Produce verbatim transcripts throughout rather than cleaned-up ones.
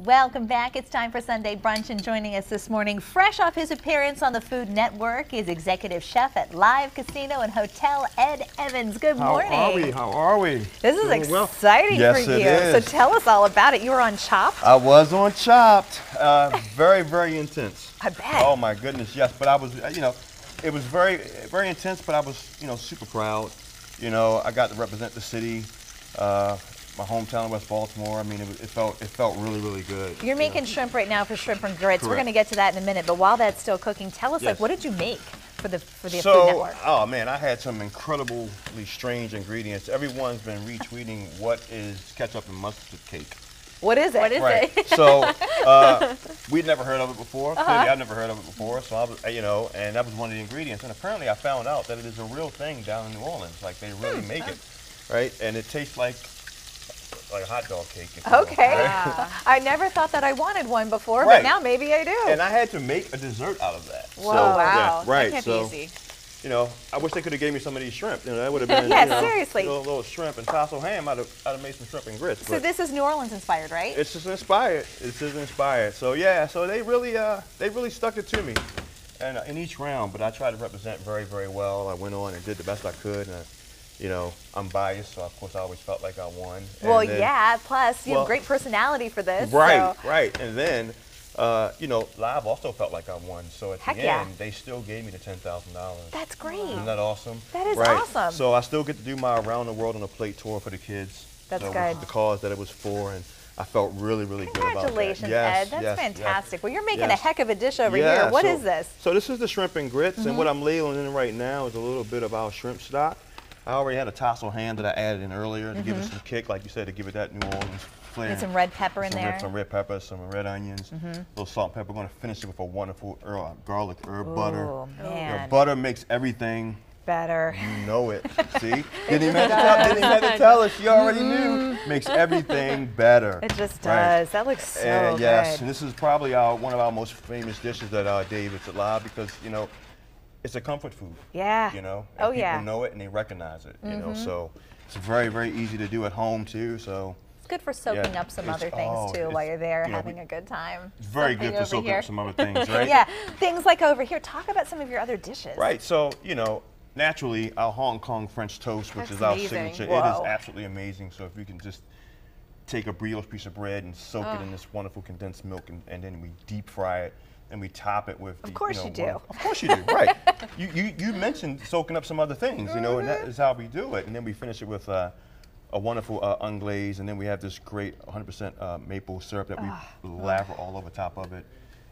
Welcome back. It's time for Sunday Brunch, and joining us this morning, fresh off his appearance on the Food Network, is executive chef at Live Casino and Hotel, Ed Evans. Good morning. How are we? How are we? This is Doing exciting well. for yes, you. It is. So tell us all about it. You were on Chopped. I was on Chopped. Uh, very, very intense. I bet. Oh my goodness, yes. But I was, you know, it was very, very intense. But I was, you know, super proud. You know, I got to represent the city. Uh, My hometown, West Baltimore. I mean, it, it felt it felt really, really good. You're making you know. shrimp right now for shrimp and grits. Correct. We're going to get to that in a minute. But while that's still cooking, tell us, yes. like, what did you make for the for the so, Food Network? Oh man, I had some incredibly strange ingredients. Everyone's been retweeting what is ketchup and mustard cake. What is it? What is right. it? So uh, we'd never heard of it before. Uh-huh. Clearly, I've never heard of it before. So I was, you know, and that was one of the ingredients. And apparently, I found out that it is a real thing down in New Orleans. Like they really hmm. make it, right? And it tastes like like a hot dog cake. If okay. You know, right? yeah. I never thought that I wanted one before, right. but now maybe I do. And I had to make a dessert out of that. Whoa, so, wow. Yeah, right. That can't so, be easy. You know, I wish they could have gave me some of these shrimp. You know, that would have been yeah, you know, seriously. A little, little shrimp and tassel ham. I'd have, I'd have made some shrimp and grits. So this is New Orleans inspired, right? It's just inspired. It's just inspired. So yeah, so they really, uh, they really stuck it to me, and uh, in each round. But I tried to represent very, very well. I went on and did the best I could. And I, You know, I'm biased, so of course I always felt like I won. And well, then, yeah, plus you well, have great personality for this. Right, so. right. And then, uh, you know, Live also felt like I won. So at Heck the yeah. end, they still gave me the ten thousand dollars. That's great. Isn't that awesome? That is right. awesome. So I still get to do my Around the World on a Plate tour for the kids. That's so good. The cause that it was for. And I felt really, really good about that. Congratulations, Ed. That's yes, fantastic. Yes, well, you're making yes. a heck of a dish over yeah, here. What so, is this? So this is the shrimp and grits. Mm-hmm. And what I'm ladling in right now is a little bit of our shrimp stock. I already had a tassel ham that I added in earlier to mm-hmm. give it some kick, like you said, to give it that New Orleans flair. And some red pepper some in there. Red, some red pepper, some red onions, mm-hmm. a little salt and pepper. We're going to finish it with a wonderful herb, garlic herb Ooh, butter. Man. Butter makes everything better. You know it. See? Didn't even have to tell us. You already mm-hmm. knew. Makes everything better. It just does. Right? That looks so and, yes, good. And this is probably our, one of our most famous dishes that uh, David's alive because, you know, it's a comfort food. Yeah. You know? And oh, people yeah. know it and they recognize it, you mm-hmm. know? So it's very, very easy to do at home, too, so. It's good for soaking yeah, up some other things, oh, too, while you're there you know, having a good time. It's very Something good for soaking here. up some other things, right? yeah. Things like over here. Talk about some of your other dishes. Right. So, you know, naturally, our Hong Kong French toast, which That's is our amazing. signature. Whoa. It is absolutely amazing. So if you can just take a brioche piece of bread and soak oh. it in this wonderful condensed milk, and, and then we deep fry it. And we top it with. Of the, course you, know, you do. One, of course you do. Right. you, you you mentioned soaking up some other things, you know, and that is how we do it. And then we finish it with uh, a wonderful uh, unglaze, and then we have this great one hundred percent uh, maple syrup that we oh. lather all over top of it.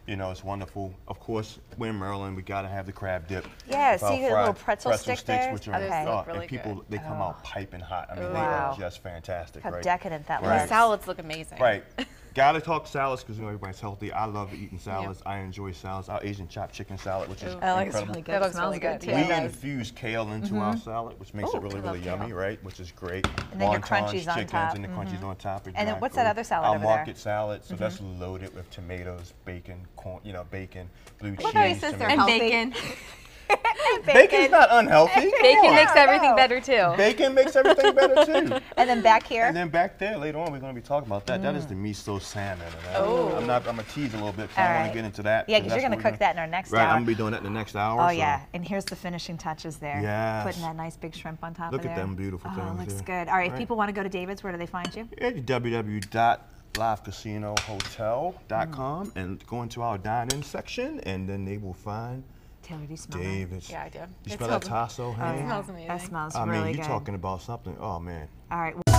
You know, it's wonderful. Of course, we're in Maryland. We gotta have the crab dip. Yeah, so you get a little pretzel, pretzel stick there. Which are okay. uh, really and people, good. they come oh. out piping hot. I mean, wow. they are just fantastic. How right? decadent that looks. Right. The salads look amazing. Right. Gotta talk salads because you know everybody's healthy. I love eating salads. Yep. I enjoy salads. Our Asian chopped chicken salad, which Ooh. is oh, incredible. Really good. That looks really good. Too. We yeah. infuse kale into mm-hmm. our salad, which makes Ooh, it really, really yummy, kale. right? Which is great. And then Wontons, your crunchies on chickens, top. And the crunchies mm-hmm. on top. And then what's that other salad? Our over market there? salad. So mm-hmm. that's loaded with tomatoes, bacon, corn, you know, bacon, blue cheese, and bacon. And bacon. Bacon's not unhealthy. Bacon yeah. makes everything know. better too. Bacon makes everything better too. And then back here. And then back there later on, we're going to be talking about that. Mm. That is the miso salmon. Oh. I'm not. I'm gonna tease a little bit. Cause I want to get into that. Yeah, because you're going to cook gonna, that in our next right, hour. Right. I'm gonna be doing that in the next hour. Oh so. yeah. And here's the finishing touches there. Yeah. Putting that nice big shrimp on top Look of it. Look at there. them beautiful oh, things. Oh, looks there. good. All right. If right. people want to go to David's, where do they find you? Yeah, w w w dot live casino hotel dot com mm. and go into our dine-in section, and then they will find. Taylor, do you smell David. Yeah, I do. You it smell that tasso ham? Oh, yeah. That smells amazing. That smells I really mean, you're good. talking about something. Oh, man. All right.